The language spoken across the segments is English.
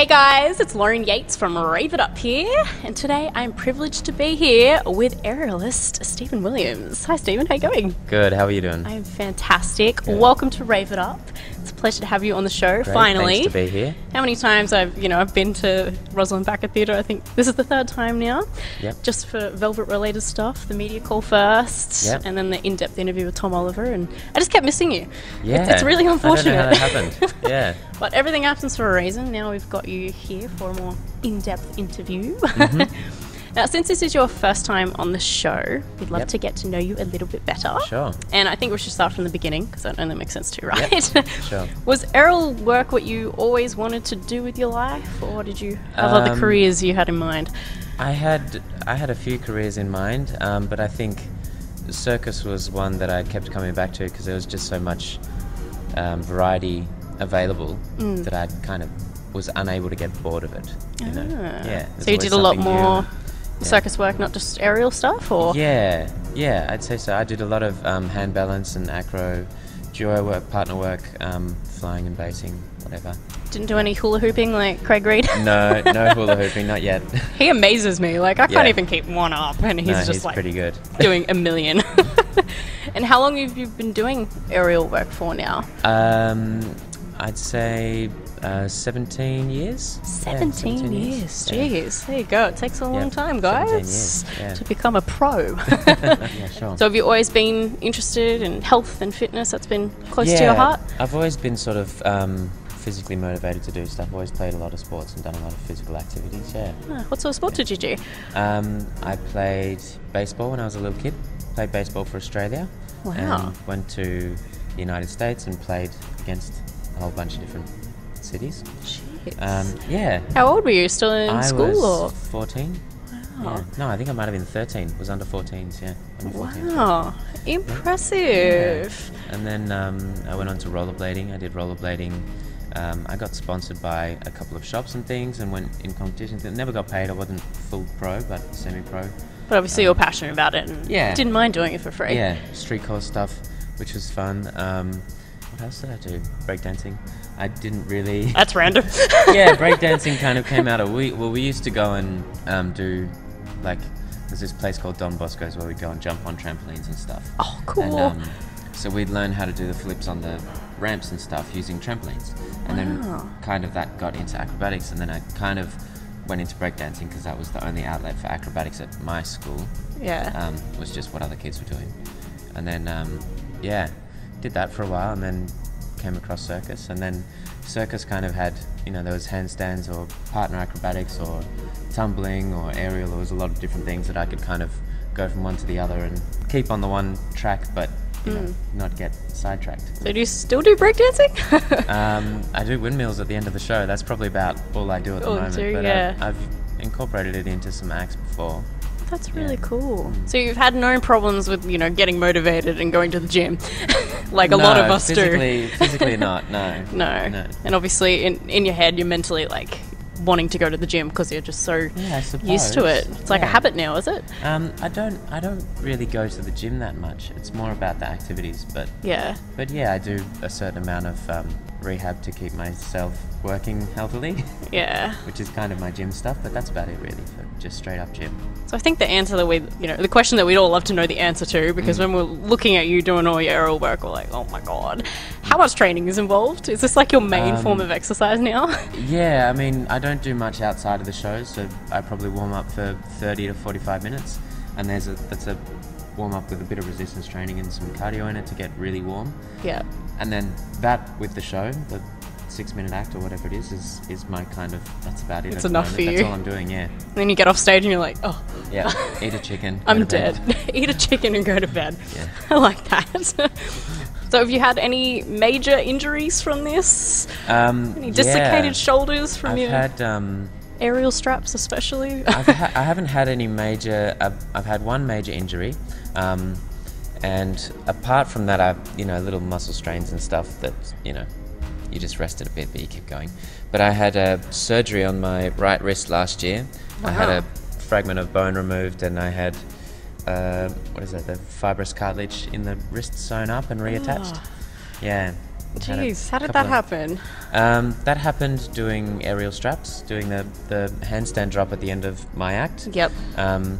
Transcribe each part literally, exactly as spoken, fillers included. Hey guys, it's Lauren Yates from Rave It Up here, and today I'm privileged to be here with aerialist Stephen Williams. Hi Stephen, how are you going? Good, how are you doing? I'm fantastic. Good. Welcome to Rave It Up. It's a pleasure to have you on the show, Great, finally. Thanks to be here. How many times I've, you know, I've been to Roslyn Packer Theatre, I think this is the third time now, yep. Just for Velvet related stuff, the media call first, yep. And then the in-depth interview with Tom Oliver, and I just kept missing you. Yeah. It's, it's really unfortunate. I don't know how that happened. Yeah. But everything happens for a reason. Now we've got you here for a more in-depth interview. Mm-hmm. Now, since this is your first time on the show, we'd love yep. to get to know you a little bit better. Sure. And I think we should start from the beginning, because that only makes sense too, right? Yep. Sure. Was aerial work what you always wanted to do with your life, or did you have um, other careers you had in mind? I had I had a few careers in mind, um, but I think circus was one that I kept coming back to because there was just so much um, variety available mm. that I kind of was unable to get bored of it. You ah. know? Yeah. So you did a lot more... New. Yeah. Circus work, not just aerial stuff, or? Yeah, yeah, I'd say so. I did a lot of um, hand balance and acro, duo work, partner work, um, flying and basing, whatever. Didn't do any hula hooping like Craig Reed? No, no hula hooping, not yet. He amazes me. Like, I yeah. can't even keep one up, and he's no, just he's like pretty good. Doing a million. And how long have you been doing aerial work for now? Um, I'd say. Uh, seventeen years. seventeen, yeah, seventeen years. Jeez, yeah. There you go. It takes a long yep. time, guys, yeah. to become a pro. Yeah, sure. So have you always been interested in health and fitness? That's been close yeah, to your heart? I've always been sort of um, physically motivated to do stuff. I've always played a lot of sports and done a lot of physical activities, yeah. Ah, what sort of sport yeah. did you do? Um, I played baseball when I was a little kid. Played baseball for Australia. Wow. And went to the United States and played against a whole bunch of different cities. Um, yeah. How old were you? Still in I school? I was or? fourteen. Wow. Yeah. No, I think I might have been thirteen. Was under fourteens, yeah. Under fourteens. Wow. Impressive. Yeah. And then um, I went on to rollerblading. I did rollerblading. Um, I got sponsored by a couple of shops and things and went in competitions. I never got paid. I wasn't full pro, but semi-pro. But obviously um, you're passionate about it and yeah. didn't mind doing it for free. Yeah. Street course stuff, which was fun. Um, What else did I do? Breakdancing. I didn't really... That's random. Yeah, breakdancing kind of came out of... We, well, we used to go and um, do, like, there's this place called Don Bosco's where we'd go and jump on trampolines and stuff. Oh, cool. And, um, so we'd learn how to do the flips on the ramps and stuff using trampolines. And wow. then kind of that got into acrobatics, and then I kind of went into breakdancing because that was the only outlet for acrobatics at my school. Yeah. Um, was just what other kids were doing. And then, um, yeah... did that for a while and then came across circus, and then circus kind of had, you know, there was handstands or partner acrobatics or tumbling or aerial. There was a lot of different things that I could kind of go from one to the other and keep on the one track, but you mm. know, not get sidetracked. So do you still do breakdancing? um, I do windmills at the end of the show. That's probably about all I do at the oh, moment. Do, but yeah. I've, I've incorporated it into some acts before. That's really yeah. cool. So you've had no problems with, you know, getting motivated and going to the gym, like a no, lot of us physically, do. Physically not, no. no. No. And obviously in, in your head, you're mentally like wanting to go to the gym because you're just so yeah, used to it. It's yeah. like a habit now, is it? Um, I don't, I don't really go to the gym that much. It's more about the activities, but yeah, but yeah, I do a certain amount of um, rehab to keep myself working healthily. Yeah, which is kind of my gym stuff, but that's about it really for just straight up gym. So I think the answer that we, you know, the question that we'd all love to know the answer to, because mm. when we're looking at you doing all your aerial work, we're like, oh my god, how much training is involved? Is this like your main um, form of exercise now? Yeah, I mean, I don't do much outside of the shows, so I probably warm up for thirty to forty-five minutes, and there's a that's a warm up with a bit of resistance training and some cardio in it to get really warm. Yeah. And then that with the show, the six minute act or whatever it is, is, is my kind of, that's about it. It's enough for you. That's all I'm doing, yeah. And then you get off stage and you're like, oh. Yeah, eat a chicken. I'm dead. Eat a chicken and go to bed. Yeah. I like that. So have you had any major injuries from this? Um, any dislocated yeah. shoulders from I've your had, um, aerial straps especially? I've ha I haven't had any major, I've, I've had one major injury. Um, and apart from that, I've, you know, little muscle strains and stuff that, you know, you just rested a bit, but you keep going. But I had a surgery on my right wrist last year. Wow. I had a fragment of bone removed, and I had, uh, what is that, the fibrous cartilage in the wrist sewn up and reattached. Oh. Yeah. Jeez, how did that happen? Um, that happened doing aerial straps, doing the, the handstand drop at the end of my act. Yep. Um,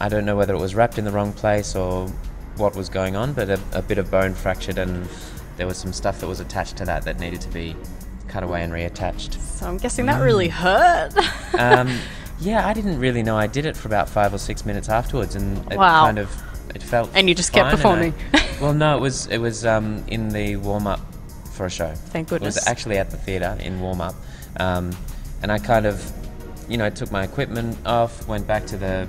I don't know whether it was wrapped in the wrong place or what was going on, but a, a bit of bone fractured, and there was some stuff that was attached to that that needed to be cut away and reattached. So I'm guessing that um, really hurt. um, yeah, I didn't really know. I did it for about five or six minutes afterwards, and it wow. kind of it felt. And you just fine, kept performing. Well, no, it was it was um, in the warm up for a show. Thank goodness. It was actually at the theatre in warm up, um, and I kind of, you know, took my equipment off, went back to the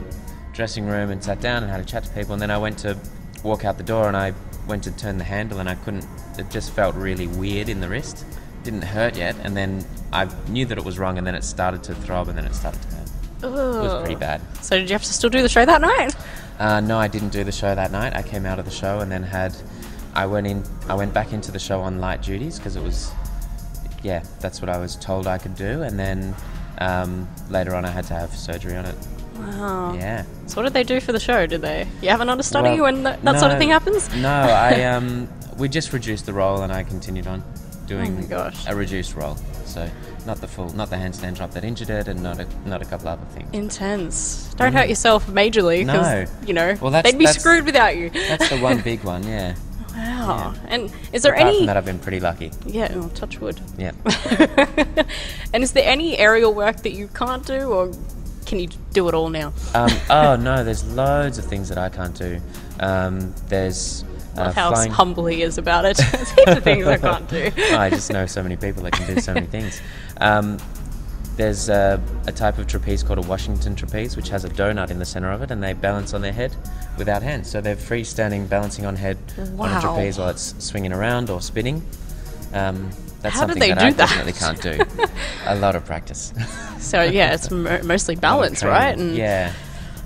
dressing room and sat down and had a chat to people, and then I went to walk out the door and I went to turn the handle and I couldn't. It just felt really weird in the wrist. Didn't hurt yet, and then I knew that it was wrong, and then it started to throb, and then it started to hurt. Ooh. It was pretty bad. So did you have to still do the show that night? Uh, no, I didn't do the show that night. I came out of the show and then had, I went in, I went back into the show on light duties because it was, yeah, that's what I was told I could do. And then um, later on, I had to have surgery on it. Wow. Yeah. So what did they do for the show? Did they? You have an understudy well, when that, that no, sort of thing happens? No, I um, we just reduced the role and I continued on doing oh my gosh. a reduced role. So. Not the full, not the handstand drop that injured it, and not a, not a couple other things. Intense. Don't mm. hurt yourself majorly. No. You know, well, that's, they'd be that's, screwed without you. That's the one big one, yeah. Wow. Yeah. And is there Apart any? From that, I've been pretty lucky. Yeah. Oh, touch wood. Yeah. And is there any aerial work that you can't do, or can you do it all now? um, oh no, there's loads of things that I can't do. Um, there's. I love how humble he is about it. There's heaps of things I can't do. I just know so many people that can do so many things. Um, there's a, a type of trapeze called a Washington trapeze, which has a donut in the centre of it, and they balance on their head without hands. So they're freestanding, balancing on head wow. on a trapeze while it's swinging around or spinning. Um, that's how something did they that do I that? Definitely can't do. A lot of practice. So yeah, it's mo mostly balance, right? And yeah.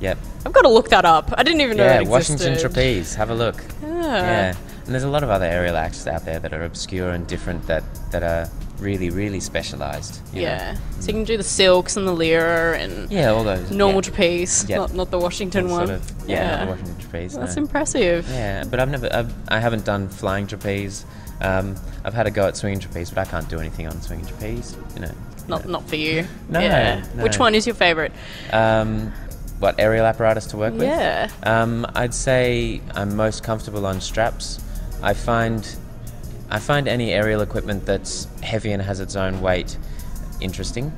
Yep. I've got to look that up. I didn't even know that existed. Yeah, Washington trapeze. Have a look. Yeah. yeah. And there's a lot of other aerial acts out there that are obscure and different that, that are really, really specialised. Yeah. Know? So you can do the silks and the lira and yeah, all those. normal yeah. trapeze, yep. not, not the Washington all one. Sort of, yeah, yeah, not the Washington trapeze. Well, that's no. impressive. Yeah, but I've never, I've, I haven't done flying trapeze. Um, I've had a go at swinging trapeze, but I can't do anything on swinging trapeze. You know. Not, no. not for you. No, yeah. no. Which one is your favourite? Um, What aerial apparatus to work with? Yeah. Um, I'd say I'm most comfortable on straps. I find, I find any aerial equipment that's heavy and has its own weight interesting,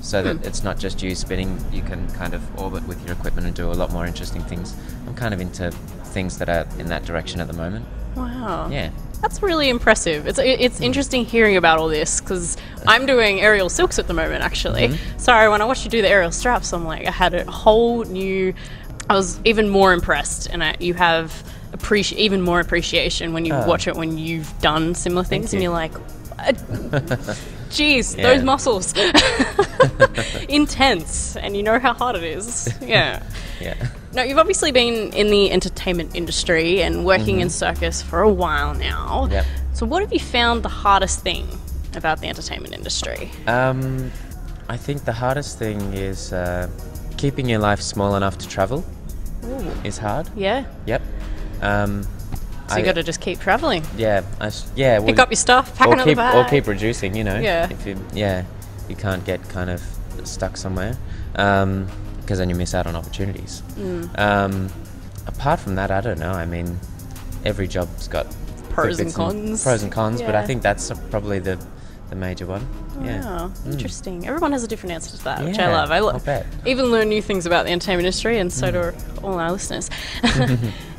so that mm. it's not just you spinning. You can kind of orbit with your equipment and do a lot more interesting things. I'm kind of into things that are in that direction at the moment. Wow. Yeah. That's really impressive. It's it's interesting hearing about all this because I'm doing aerial silks at the moment, actually. Mm-hmm. Sorry, when I watched you do the aerial straps, I'm like, I had a whole new. I was even more impressed, and I, you have appreci even more appreciation when you oh. watch it when you've done similar things, Thank and you. you're like, "Geez, yeah. those muscles, intense," and you know how hard it is. Yeah. Yeah. Now, you've obviously been in the entertainment industry and working mm-hmm. in circus for a while now. Yep. So what have you found the hardest thing about the entertainment industry? Um, I think the hardest thing is uh, keeping your life small enough to travel Ooh. is hard. Yeah. Yep. Um, so you got to just keep travelling. Yeah. I sh yeah. Pick well, up your stuff, pack another bag. Or keep reducing, you know. Yeah. If you, yeah. You can't get kind of stuck somewhere. Um, because then you miss out on opportunities. Mm. Um, apart from that, I don't know. I mean, every job's got pros and cons. And pros and cons, yeah. But I think that's probably the the major one. Oh, yeah, interesting. Mm. Everyone has a different answer to that, yeah, which I love. I love even learn new things about the entertainment industry, and so mm. do all our listeners.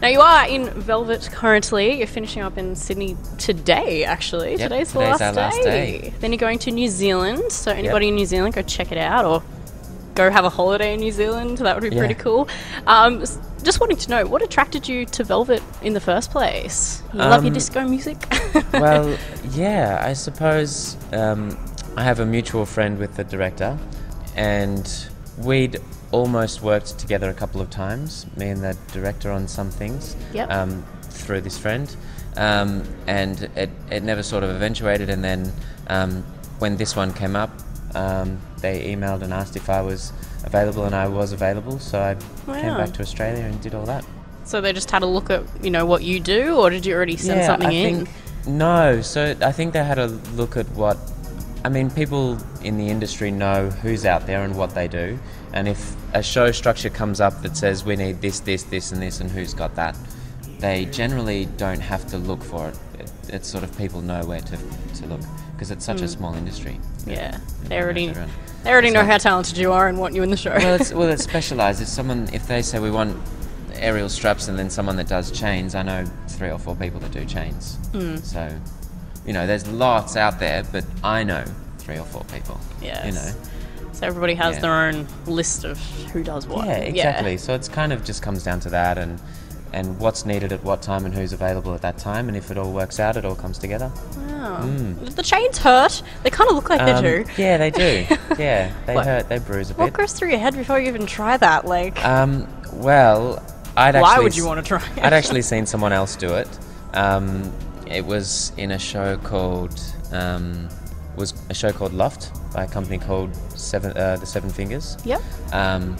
Now you are in Velvet currently. You're finishing up in Sydney today, actually. Yep, today's, today's the last, our last day. day. Then you're going to New Zealand. So anybody yep. in New Zealand, go check it out, or go have a holiday in New Zealand. That would be yeah. pretty cool. Um, just wanting to know, what attracted you to Velvet in the first place? You um, love your disco music? Well, yeah, I suppose um, I have a mutual friend with the director, and we'd almost worked together a couple of times, me and the director on some things, yep. um, through this friend, um, and it, it never sort of eventuated, and then um, when this one came up, Um, they emailed and asked if I was available, and I was available, so I wow. came back to Australia and did all that. So they just had a look at, you know, what you do, or did you already send yeah, something I in? Think, No, so I think they had a look at what, I mean, people in the industry know who's out there and what they do, and if a show structure comes up that says we need this, this, this and this and who's got that, they generally don't have to look for it. It it's sort of people know where to, to look, because it's such mm. a small industry. Yeah, they already, they already so, know how talented you are and want you in the show. Well, it's, well, it's specialised. If someone, if they say we want aerial straps and then someone that does chains, I know three or four people that do chains. Mm. So, you know, there's lots out there, but I know three or four people. Yeah. You know. So everybody has yeah. their own list of who does what. Yeah, exactly. Yeah. So it's kind of just comes down to that and. and what's needed at what time and who's available at that time, and if it all works out, it all comes together. Wow. Mm. The chains hurt. They kind of look like um, they do. Yeah, they do. Yeah, they what? hurt. They bruise a bit. What goes through your head before you even try that? Like, um, well, I'd why actually would you want to try it? I'd actually seen someone else do it. Um, it was in a show called um, was a show called Loft by a company called Seven uh, the Seven Fingers. Yep. Um,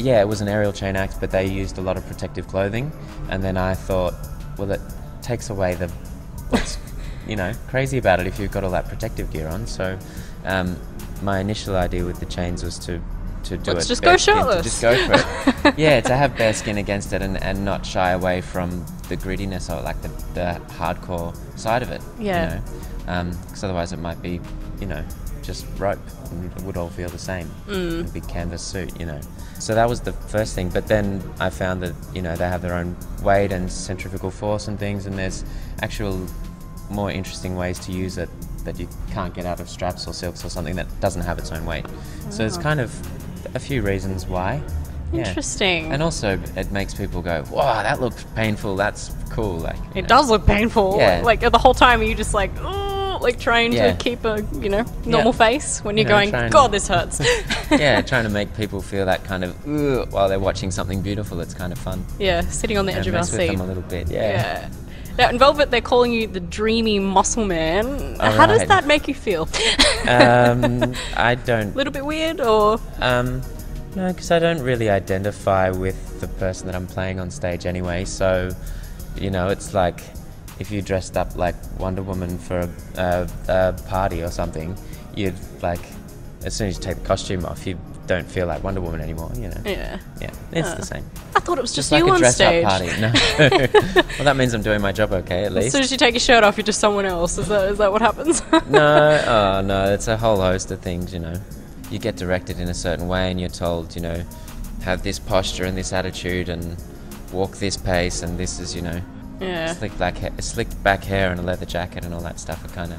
Yeah, it was an aerial chain act, but they used a lot of protective clothing, and then I thought, well, it takes away the, what's, you know, crazy about it if you've got all that protective gear on. So, um, my initial idea with the chains was to, to do Let's it. just go shirtless. Just go for it. Yeah, to have bare skin against it and, and not shy away from the grittiness or like the, the hardcore side of it. Yeah. Because you know? um, otherwise it might be, you know, just rope and it would all feel the same. Mm. In a big canvas suit, you know. So that was the first thing, but then I found that, you know, they have their own weight and centrifugal force and things, and there's actual more interesting ways to use it that you can't get out of straps or silks or something that doesn't have its own weight. Oh. So it's kind of a few reasons why. Interesting. Yeah. And also it makes people go, wow, that looks painful, that's cool. Like It know. does look painful. Yeah. Like, like the whole time you just like, oh, like trying yeah. to keep a, you know, normal yeah. face when you're you know, going, God, this hurts. Yeah, trying to make people feel that kind of, ugh, while they're watching something beautiful, it's kind of fun. Yeah, sitting on the edge of our seat. Mess with them a little bit, yeah. yeah. Now, in Velvet, they're calling you the dreamy muscle man. All How right. does that make you feel? um, I don't... A little bit weird, or...? Um, No, because I don't really identify with the person that I'm playing on stage anyway, so, you know, it's like if you dressed up like Wonder Woman for a, a, a party or something, you'd, like, as soon as you take the costume off, you don't feel like Wonder Woman anymore, you know. Yeah. Yeah, it's uh, the same. I thought it was just, just you like on stage. It's like a dress-up party, no. Well, that means I'm doing my job okay, at least. As soon as you take your shirt off, you're just someone else. Is that, is that what happens? No, oh, no, it's a whole host of things, you know. You get directed in a certain way and you're told, you know, have this posture and this attitude and walk this pace, and this is, you know, yeah. slick black hair, slicked back hair and a leather jacket and all that stuff are kind of...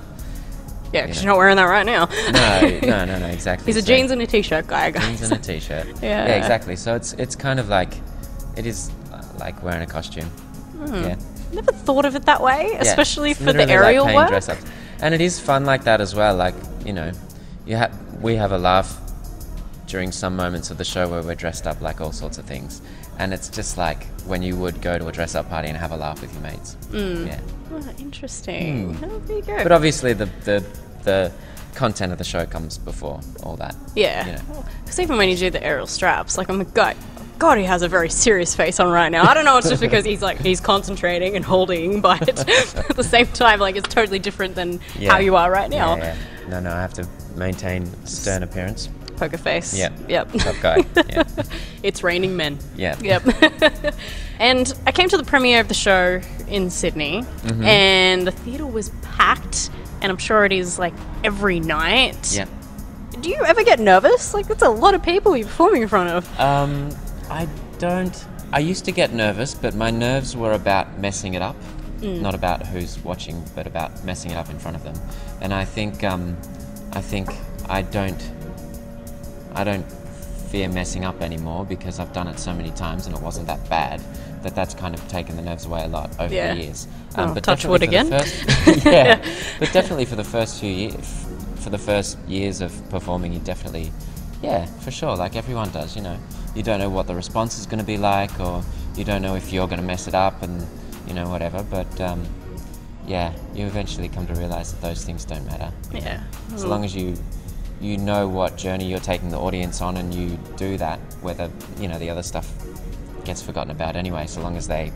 Yeah, because you know, you're not wearing that right now. No, no, no, no, exactly. He's a so, jeans and a t-shirt guy, guys. Jeans and a t-shirt. yeah. Yeah, exactly. So it's it's kind of like, it is like wearing a costume. Mm. Yeah. Never thought of it that way, yeah, especially for the aerial like work. Dress-ups. And it is fun like that as well, like, you know, you have... We have a laugh during some moments of the show where we're dressed up like all sorts of things, and it's just like when you would go to a dress-up party and have a laugh with your mates. Mm. Yeah. Oh, interesting. Mm. Oh, there you go. But obviously the, the the content of the show comes before all that. Yeah. You know. Because even when you do the aerial straps, like I'm a guy. God, he has a very serious face on right now. I don't know, it's just because he's like, he's concentrating and holding, but at the same time, like, it's totally different than yeah. how you are right now. Yeah, yeah. No, no, I have to maintain stern appearance. Poker face. Yep. Yep. Tough guy. Yeah. It's raining men. Yeah. Yep. And I came to the premiere of the show in Sydney, mm-hmm. and the theatre was packed, and I'm sure it is like every night. Yeah. Do you ever get nervous? Like, that's a lot of people you're performing in front of. Um... I don't... I used to get nervous, but my nerves were about messing it up. Mm. Not about who's watching, but about messing it up in front of them. And I think, um, I think I don't... I don't fear messing up anymore because I've done it so many times and it wasn't that bad, that that's kind of taken the nerves away a lot over yeah. the years. Um, oh, but touch wood again. First, yeah. But definitely for the first few years, for the first years of performing, you definitely... Yeah, for sure, like everyone does, you know. You don't know what the response is going to be like, or you don't know if you're going to mess it up and, you know, whatever. But, um, yeah, you eventually come to realise that those things don't matter. Yeah. Mm. As long as you you know what journey you're taking the audience on and you do that, whether, you know, the other stuff gets forgotten about anyway, so long as they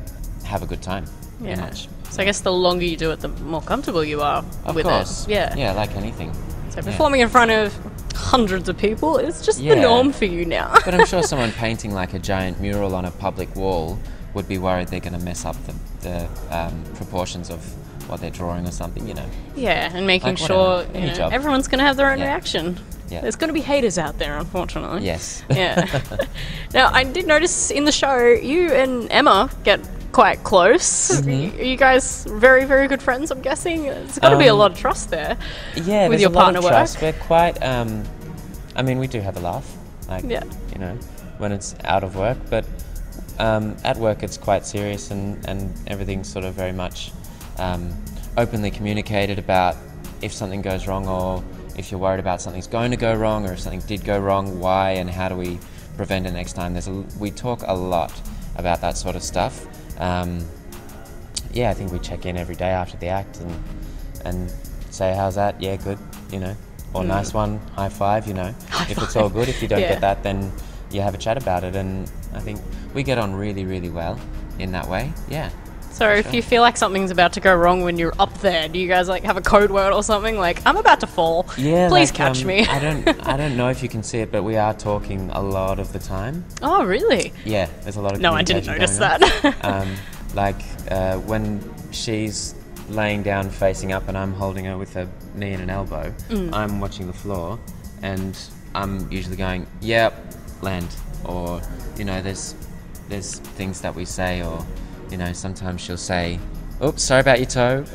have a good time. Yeah. Much. So I guess the longer you do it, the more comfortable you are of with course. it. Yeah. Yeah, like anything. So performing yeah. in front of hundreds of people is just yeah. the norm for you now. But I'm sure someone painting like a giant mural on a public wall would be worried they're going to mess up the, the um, proportions of what they're drawing or something, you know. Yeah, and making like sure you know, everyone's going to have their own yeah. reaction. Yeah. There's going to be haters out there, unfortunately. Yes. Yeah. Now, I did notice in the show, you and Emma get quite close. Mm-hmm. Are you guys very, very good friends, I'm guessing? It's got to um, be a lot of trust there. Yeah, with your partner work. Yeah, there's a lot of trust. We're quite, um, I mean, we do have a laugh, like, yeah. you know, when it's out of work, but um, at work it's quite serious and, and everything's sort of very much um, openly communicated about if something goes wrong or if you're worried about something's going to go wrong or if something did go wrong, why and how do we prevent it next time. There's a, we talk a lot about that sort of stuff. Um, yeah, I think we check in every day after the act and and say, how's that? Yeah, good, you know, or mm. nice one, high five, you know. High if five. It's all good, if you don't yeah. get that, then you have a chat about it. And I think we get on really, really well in that way, yeah. So if sure. you feel like something's about to go wrong when you're up there, do you guys like have a code word or something? Like, I'm about to fall, yeah, please like, catch um, me. I don't I don't know if you can see it, but we are talking a lot of the time. Oh, really? Yeah, there's a lot of No, I didn't notice that. um, like uh, when she's laying down facing up and I'm holding her with a knee and an elbow, mm. I'm watching the floor and I'm usually going, yep, land. Or, you know, there's there's things that we say or... You know, sometimes she'll say, oops, sorry about your toe,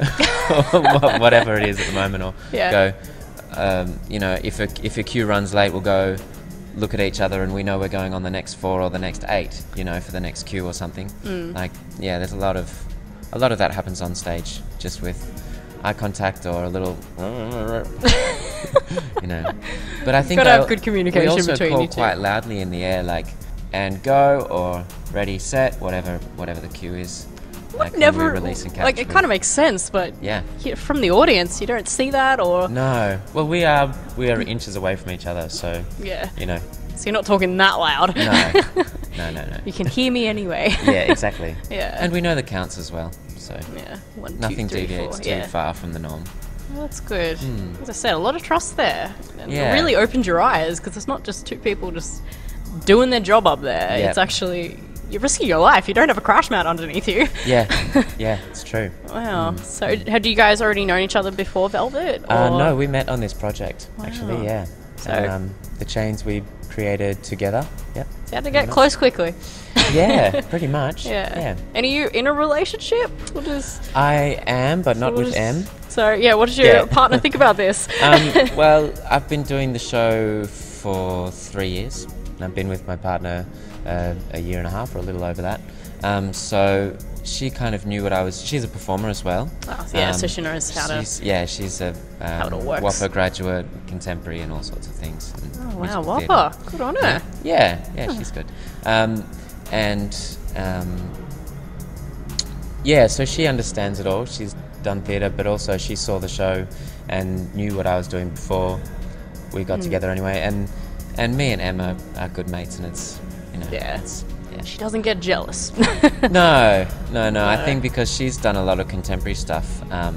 or whatever it is at the moment, or yeah. go, um, you know, if a, if a queue runs late, we'll go look at each other and we know we're going on the next four or the next eight, you know, for the next queue or something. Mm. Like, yeah, there's a lot of, a lot of that happens on stage, just with eye contact or a little, you know. But I think You've got to have good communication we also between call you two. Quite loudly in the air, like, and go, or ready, set, whatever whatever the cue is. Like never release and catch. Like, it kind of makes sense, but yeah, you, from the audience, you don't see that, or no. Well, we are we are inches away from each other, so yeah, you know. So you're not talking that loud. No, no, no, no. You can hear me anyway. Yeah, exactly. Yeah, and we know the counts as well, so yeah, one, two, nothing three, deviates four, too yeah. far from the norm. Well, that's good. Mm. As I said, a lot of trust there. And yeah. it really opened your eyes because it's not just two people just. Doing their job up there. Yep. It's actually, you're risking your life. You don't have a crash mat underneath you. Yeah, yeah, it's true. Wow. Mm. So had you guys already known each other before Velvet? Or? Uh, no, we met on this project, wow. actually, yeah. So and, um, the chains we created together. Yep. So you had to get close quickly. Yeah, pretty much. Yeah. yeah. And are you in a relationship? What is I am, but not with M. So, yeah, what does your yeah. partner think about this? um, well, I've been doing the show for three years. And I've been with my partner uh, a year and a half or a little over that. Um, so she kind of knew what I was. She's a performer as well. Oh, so yeah, um, so she knows how to. Yeah, she's a um, WAPA graduate, contemporary, and all sorts of things. Oh wow, WAPA! Good on her. Yeah, yeah, yeah oh. she's good. Um, and um, yeah, so she understands it all. She's done theatre, but also she saw the show and knew what I was doing before we got mm. together. Anyway, and. And me and Emma are good mates, and it's, you know, yeah. It's, yeah. She doesn't get jealous. no, no, no, no. I think because she's done a lot of contemporary stuff, um,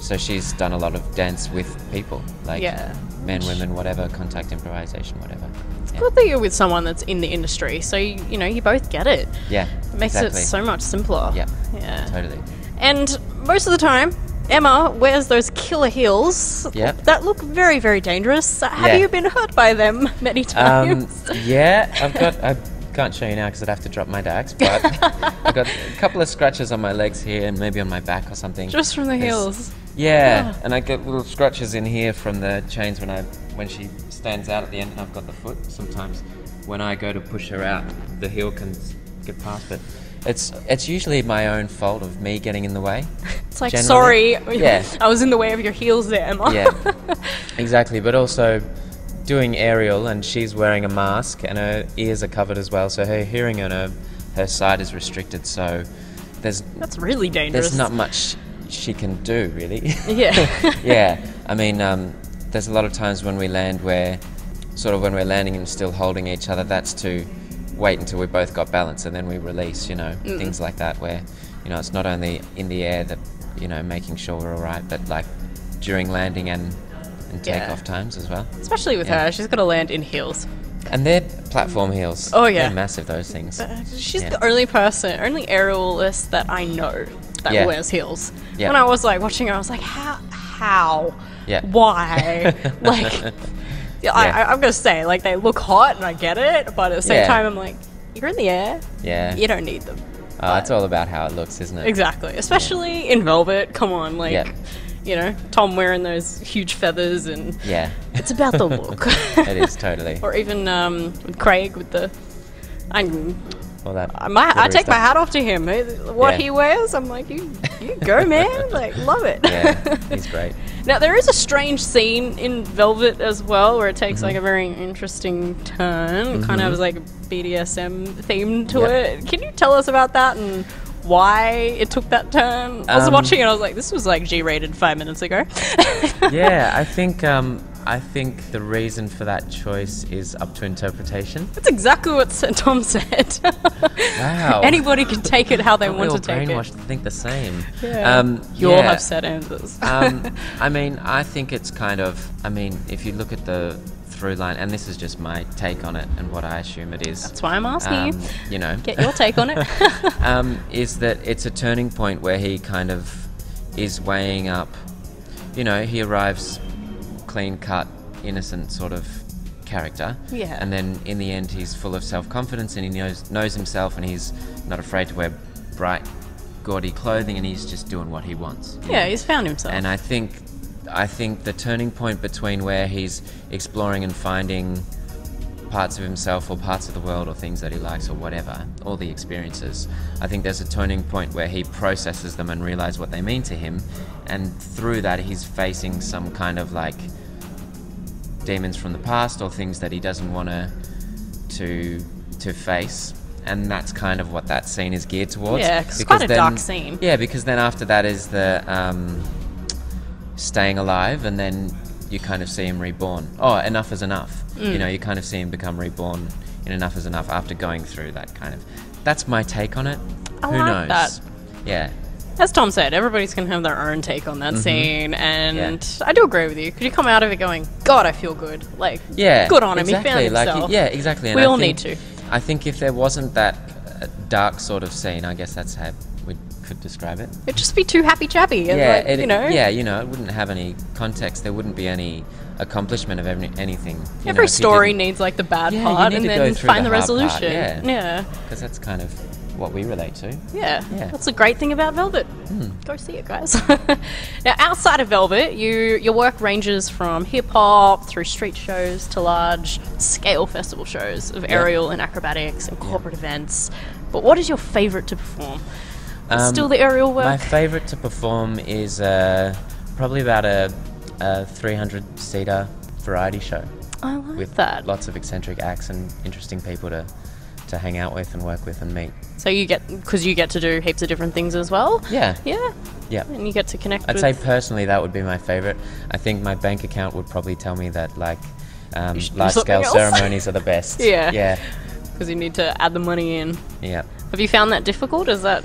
so she's done a lot of dance with people, like yeah. men, women, whatever, contact improvisation, whatever. It's yeah. good that you're with someone that's in the industry, so you, you know you both get it. Yeah, it makes exactly. it so much simpler. Yeah, yeah, totally. And most of the time. Emma wears those killer heels yep. that look very, very dangerous. Have yeah. you been hurt by them many times? Um, yeah, I've got. I can't show you now because I'd have to drop my dags, but I've got a couple of scratches on my legs here and maybe on my back or something. Just from the heels. Yeah, yeah, and I get little scratches in here from the chains when I when she stands out at the end and I've got the foot. Sometimes when I go to push her out, the heel can get past it. It's it's usually my own fault of me getting in the way. It's like, generally. sorry, yeah. I was in the way of your heels there, Emma. Yeah, exactly. But also doing aerial, and she's wearing a mask, and her ears are covered as well, so her hearing on her, her side is restricted, so there's... That's really dangerous. There's not much she can do, really. Yeah. yeah. I mean, um, there's a lot of times when we land where, sort of when we're landing and still holding each other, that's too... wait until we both got balance and then we release, you know, mm. things like that where You know, it's not only in the air that, you know, making sure we're all right, but like during landing and, and takeoff yeah. times as well. Especially with yeah. her, she's got to land in heels. And they're platform heels. Oh, yeah. They're massive, those things. Uh, she's yeah. the only person, only aerialist that I know that yeah. wears heels. Yeah. When I was like watching her, I was like, how? How? Yeah. Why? Like, yeah. I, I'm going to say, like, they look hot and I get it, but at the same yeah. time, I'm like, you're in the air. Yeah. You don't need them. Oh, it's all about how it looks, isn't it? Exactly. Especially yeah. in Velvet. Come on, like, yeah. you know, Tom wearing those huge feathers and... Yeah. It's about the look. It is, totally. Or even um, with Craig with the... I'm, all that my, I take stuff. my hat off to him. What yeah. he wears, I'm like, you, you go, man. Like, love it. Yeah, he's great. Now, there is a strange scene in Velvet as well where it takes, mm-hmm. like, a very interesting turn. Mm-hmm. It kind of has, like, a B D S M theme to yep. it. Can you tell us about that and why it took that turn? I was um, watching it, I was like, this was, like, G-rated five minutes ago. Yeah, I think... Um, I think the reason for that choice is up to interpretation. That's exactly what Tom said. Wow. Anybody can take it how they want to take it. We all brainwashed to think the same. Yeah. Um, you yeah. all have set answers. um, I mean, I think it's kind of, I mean, if you look at the through line, and this is just my take on it and what I assume it is. That's why I'm asking um, you. You know. Get your take on it. um, is that it's a turning point where he kind of is weighing up, you know, he arrives... clean-cut, innocent sort of character. Yeah. And then in the end, he's full of self-confidence and he knows knows himself, and he's not afraid to wear bright, gaudy clothing, and he's just doing what he wants. Yeah, he's found himself. And I think, I think the turning point between where he's exploring and finding parts of himself or parts of the world or things that he likes or whatever, all the experiences, I think there's a turning point where he processes them and realises what they mean to him, and through that he's facing some kind of like demons from the past or things that he doesn't want to to to face, and that's kind of what that scene is geared towards. Yeah, it's quite a then, dark scene. Yeah, because then after that is the um, staying alive, and then you kind of see him reborn. Oh, enough is enough. Mm. You know, you kind of see him become reborn in enough is enough after going through that kind of... That's my take on it. I Who like knows? That. Yeah. As Tom said, everybody's going to have their own take on that mm-hmm. scene, and yeah. I do agree with you. Because you come out of it going, God, I feel good. Like, yeah, good on exactly. him, he found like, himself. Yeah, exactly. And we I all think, need to. I think if there wasn't that uh, dark sort of scene, I guess that's how we could describe it. It'd just be too happy-chappy. Yeah, like, it, you know. Yeah, you know, it wouldn't have any context. There wouldn't be any accomplishment of every, anything. Every know, story needs, like, the bad yeah, part, and then find the, the resolution. Part, yeah, yeah. Because that's kind of... what we relate to. Yeah, yeah. That's a great thing about Velvet. Mm. Go see it, guys. Now, outside of Velvet, you your work ranges from hip-hop through street shows to large-scale festival shows of yeah. aerial and acrobatics and corporate yeah. events. But what is your favourite to perform? Um, Still the aerial work? My favourite to perform is uh, probably about a three hundred seater variety show. I like with that. Lots of eccentric acts and interesting people to... to hang out with and work with and meet. So you get, because you get to do heaps of different things as well? Yeah. Yeah? Yeah. And you get to connect I'd with... say personally that would be my favourite. I think my bank account would probably tell me that like um, large-scale ceremonies are the best. Yeah. Yeah. Because you need to add the money in. Yeah. Have you found that difficult? Is that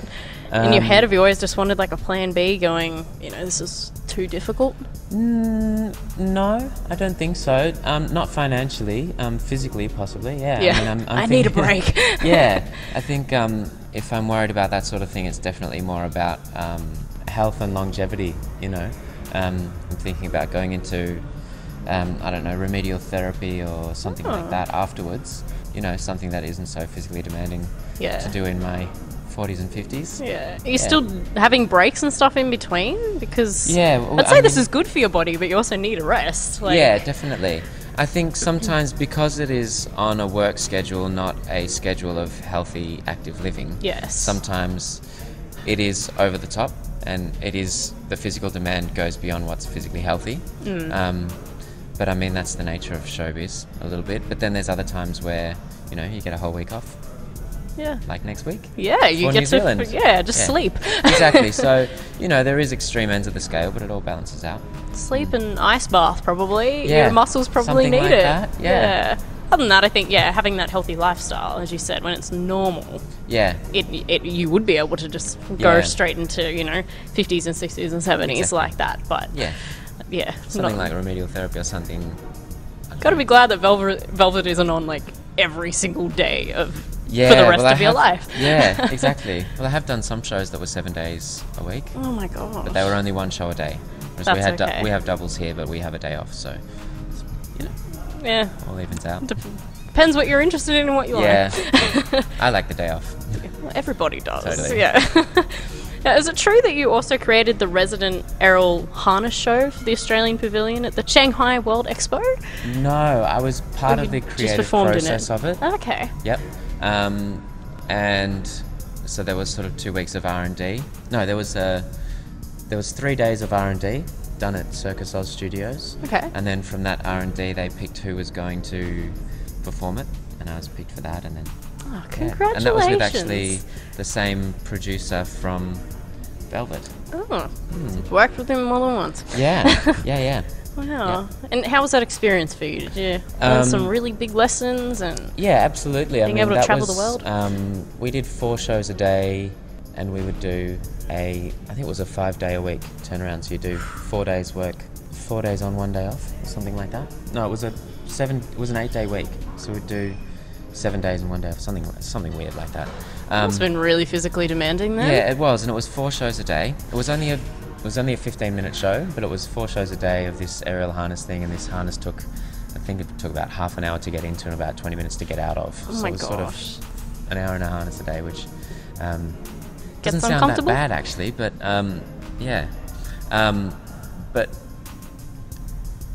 um, in your head? Have you always just wanted like a plan B going, you know, this is too difficult? Mm, no, I don't think so. Um, not financially, um, physically possibly, yeah. yeah. I, mean, I'm, I'm I need a break. Yeah, I think um, if I'm worried about that sort of thing, it's definitely more about um, health and longevity, you know. Um, I'm thinking about going into, um, I don't know, remedial therapy or something oh. like that afterwards. You know, something that isn't so physically demanding yeah. to do in my forties and fifties. Yeah. Are you yeah. still having breaks and stuff in between? Because yeah, well, I'd say I this mean, is good for your body, but you also need a rest. Like. Yeah, definitely. I think sometimes because it is on a work schedule, not a schedule of healthy, active living, yes. sometimes it is over the top, and it is the physical demand goes beyond what's physically healthy. Mm. Um, but I mean, that's the nature of showbiz a little bit. But then there's other times where, you know, you get a whole week off. Yeah. Like next week. Yeah, you get to, yeah, just sleep. Exactly. So, you know, there is extreme ends of the scale, but it all balances out. Sleep and ice bath probably. Yeah. Your muscles probably need it. Yeah. other than that, I think, yeah, having that healthy lifestyle, as you said, when it's normal, yeah, it, it you would be able to just go yeah. straight into, you know, fifties and sixties and seventies exactly. like that. But yeah, yeah, something not, like remedial therapy or something. Got to be glad that Velvet, Velvet isn't on like every single day of yeah, for the rest well, of I your have, life. Yeah, exactly. Well, I have done some shows that were seven days a week. Oh my god! But they were only one show a day. Whereas That's we had okay. we have doubles here, but we have a day off, so. Yeah. All evens out. Depends what you're interested in and what you yeah. like. Yeah. I like the day off. Well, everybody does. Totally. Yeah. Now, is it true that you also created the resident Errol Harness show for the Australian Pavilion at the Shanghai World Expo? No, I was part of the creative process of it. Okay. Yep. Um, and so there was sort of two weeks of R and D. No, there was a, there was three days of R and D. Done at Circus Oz Studios. Okay. And then from that R and D, they picked who was going to perform it, and I was picked for that. And then, oh, congratulations! Yeah. And that was with actually the same producer from Velvet. Oh, mm. Worked with him more than once. Yeah, yeah, yeah. Wow. Yeah. And how was that experience for you? Did you learn um, some really big lessons and? Yeah, absolutely. Being I mean, able to that travel was, the world. Um, we did four shows a day, and we would do. A, I think it was a five day a week turnaround, so you do four days work, four days on, one day off, or something like that. No, it was a seven, it was an eight day week, so we'd do seven days and one day off, something something weird like that. Um, it's been really physically demanding then. Yeah, it was, and it was four shows a day. It was only a, it was only a fifteen minute show, but it was four shows a day of this aerial harness thing, and this harness took, I think it took about half an hour to get into and about twenty minutes to get out of. Oh so my it was gosh. Sort of an hour and a harness a day, which. Um, Doesn't sound that bad actually, but um, yeah, um, but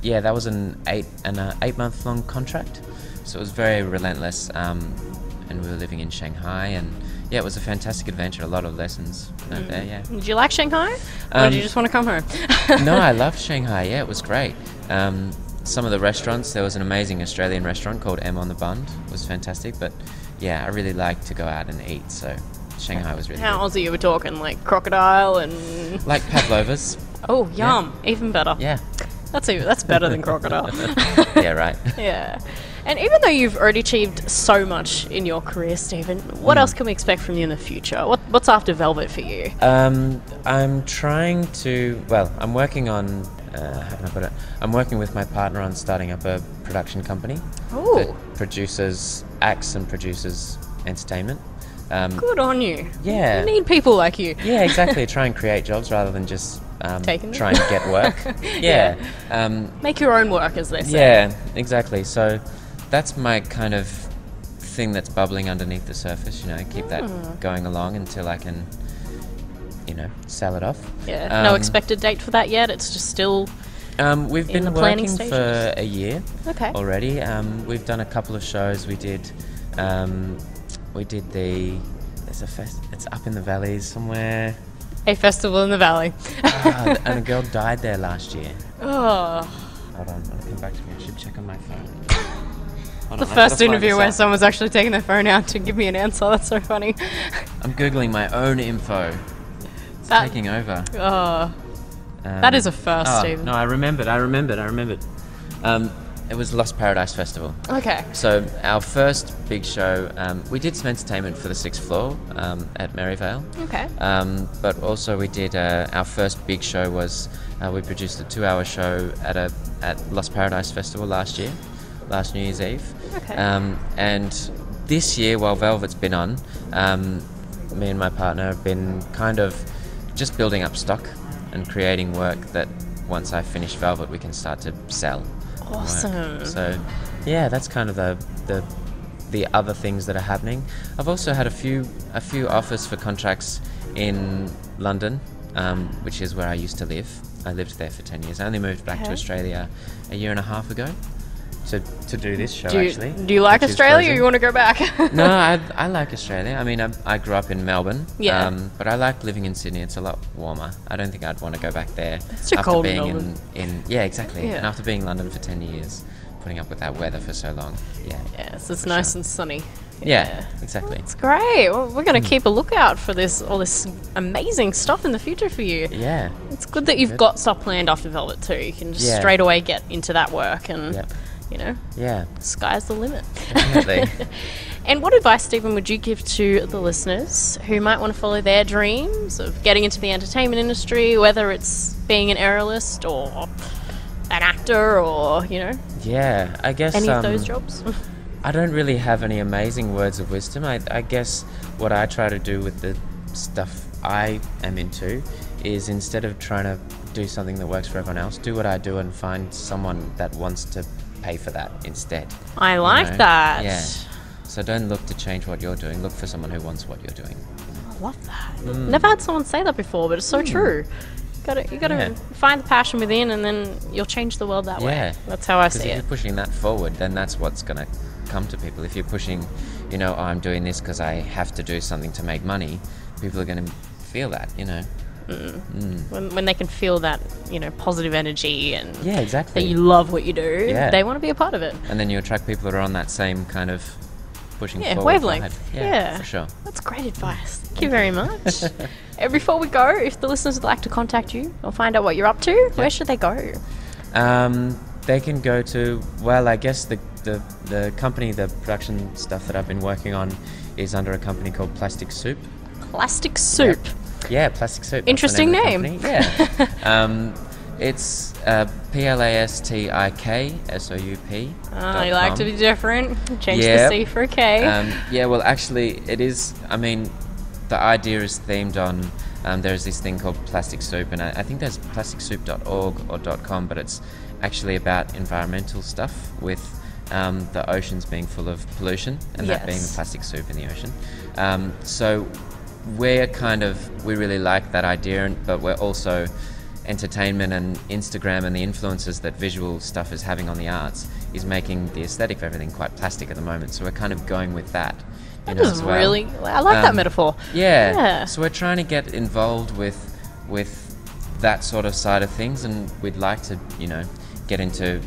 yeah, that was an eight and an eight month long contract, so it was very relentless. Um, and we were living in Shanghai, and yeah, it was a fantastic adventure. A lot of lessons mm. there. Yeah. Did you like Shanghai, um, or did you just want to come home? No, I loved Shanghai. Yeah, it was great. Um, some of the restaurants. There was an amazing Australian restaurant called M on the Bund. It was fantastic, but yeah, I really liked to go out and eat. So. Shanghai was really How good. Aussie you were talking, like crocodile and... Like pavlovas. Oh, yum. Yeah. Even better. Yeah. That's even, that's better than crocodile. Yeah, right. Yeah. And even though you've already achieved so much in your career, Stephen, what mm. else can we expect from you in the future? What, what's after Velvet for you? Um, I'm trying to... Well, I'm working on... Uh, how can I put it? I'm working with my partner on starting up a production company. Ooh. That produces, acts and produces entertainment. Um, Good on you. Yeah. You need people like you. Yeah, exactly. Try and create jobs rather than just um, Taking try them. and get work. Yeah. yeah. Um, Make your own work, as they say. Yeah, exactly. So that's my kind of thing that's bubbling underneath the surface, you know, keep mm. that going along until I can, you know, sell it off. Yeah. Um, no expected date for that yet? It's just still um, We've in been the working planning stages. for a year okay. already. Um, we've done a couple of shows. We did... Um, We did the, there's a fest, it's up in the valleys somewhere. A festival in the valley. Oh, and a girl died there last year. Oh. Hold on, when it comes back to me, I should check on my phone. The first interview where someone was actually taking their phone out to give me an answer, that's so funny. I'm Googling my own info. It's that, taking over. Oh. Um, that is a first, oh, Stephen. No, I remembered, I remembered, I remembered. Um, It was Lost Paradise Festival. Okay. So our first big show, um, we did some entertainment for the sixth floor um, at Merivale. Okay. Um, but also we did uh, our first big show was uh, we produced a two-hour show at a at Lost Paradise Festival last year, last New Year's Eve. Okay. Um, and this year, while Velvet's been on, um, me and my partner have been kind of just building up stock and creating work that once I finish Velvet, we can start to sell. Awesome. Work. So, yeah, that's kind of the, the the other things that are happening. I've also had a few a few offers for contracts in London, um, which is where I used to live. I lived there for ten years. I only moved back okay. to Australia a year and a half ago to to do this show. Do you, actually, do you like Australia, or you want to go back? No, I I like Australia. I mean, I I grew up in Melbourne. Yeah. Um, but I like living in Sydney. It's a lot warmer. I don't think I'd want to go back there. It's too after cold being in Melbourne. In, in yeah, exactly. Yeah. And after being in London for ten years, putting up with that weather for so long. Yeah. Yeah. So it's nice sure. and sunny. Yeah, yeah, exactly. That's great. Well, we're going to keep a lookout for this, all this amazing stuff in the future for you. Yeah. It's good that you've good. got stuff planned after Velvet too. You can just yeah. straight away get into that work and. Yep. you know, yeah, sky's the limit. Definitely. And what advice, Stephen, would you give to the listeners who might want to follow their dreams of getting into the entertainment industry, whether it's being an aerialist or an actor or, you know, yeah, I guess any um, of those jobs? I don't really have any amazing words of wisdom. I, I guess what I try to do with the stuff I am into is, instead of trying to do something that works for everyone else, do what I do and find someone that wants to pay for that instead. I like you know? that. Yeah. So don't look to change what you're doing. Look for someone who wants what you're doing. I love that. Mm. Never had someone say that before, but it's so mm. true. You gotta, you gotta yeah. find the passion within, and then you'll change the world that yeah. way. That's how I see it. Because if you're pushing that forward, then that's what's gonna come to people. If you're pushing, you know, oh, I'm doing this because I have to do something to make money, people are gonna feel that, you know. Mm. Mm. When, when they can feel that, you know, positive energy and yeah, exactly. that you love what you do, yeah. they want to be a part of it. And then you attract people that are on that same kind of pushing yeah, forward wavelength. Yeah, yeah, for sure. That's great advice. Thank you very much. And before we go, if the listeners would like to contact you or find out what you're up to, yeah. where should they go? Um, they can go to, well, I guess the, the, the company, the production stuff that I've been working on is under a company called Plastic Soup. Plastic Soup? Yeah, yeah Plastic Soup. Interesting name. name. Yeah. um, it's uh, P L A S T I K S O U P. Oh, you like to be different. Change yeah. the C for a K. Um, yeah, well, actually, it is, I mean, the idea is themed on, um, there's this thing called Plastic Soup, and I, I think there's plastic soup dot org or .com, but it's actually about environmental stuff with um, the oceans being full of pollution, and yes. that being the plastic soup in the ocean. Um, so we're kind of, we really like that idea, and, but we're also... entertainment and Instagram and the influences that visual stuff is having on the arts is making the aesthetic of everything quite plastic at the moment, so we're kind of going with that. That you know, is well. really, I like um, that metaphor. Yeah. yeah, so we're trying to get involved with with that sort of side of things, and we'd like to, you know, get into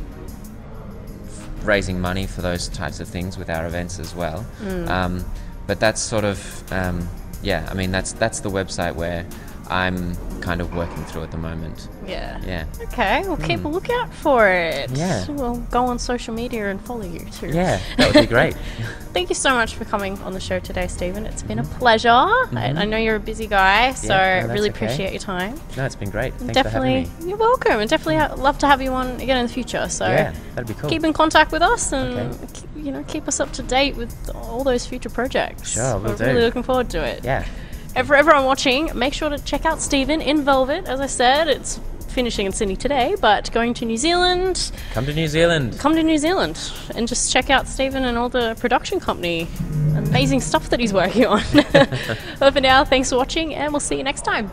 raising money for those types of things with our events as well. Mm. Um, but that's sort of, um, yeah, I mean, that's that's the website where I'm kind of working through at the moment. Yeah. Yeah. Okay, we'll keep mm. a lookout for it. Yeah. We'll go on social media and follow you too. Yeah, that would be great. Thank you so much for coming on the show today, Stephen. It's been mm-hmm. a pleasure. Mm-hmm. I, I know you're a busy guy, so I yeah, no, really okay. appreciate your time. No, it's been great. Thanks definitely, for having me. You're welcome, and definitely ha- love to have you on again in the future. So yeah, that'd be cool. Keep in contact with us, and okay. keep, you know, keep us up to date with all those future projects. Sure, we'll We're do. really looking forward to it. Yeah. And for everyone watching, make sure to check out Stephen in Velvet. As I said, it's finishing in Sydney today, but going to New Zealand. Come to New Zealand. Come to New Zealand and just check out Stephen and all the production company. Amazing stuff that he's working on. But for now, thanks for watching, and we'll see you next time.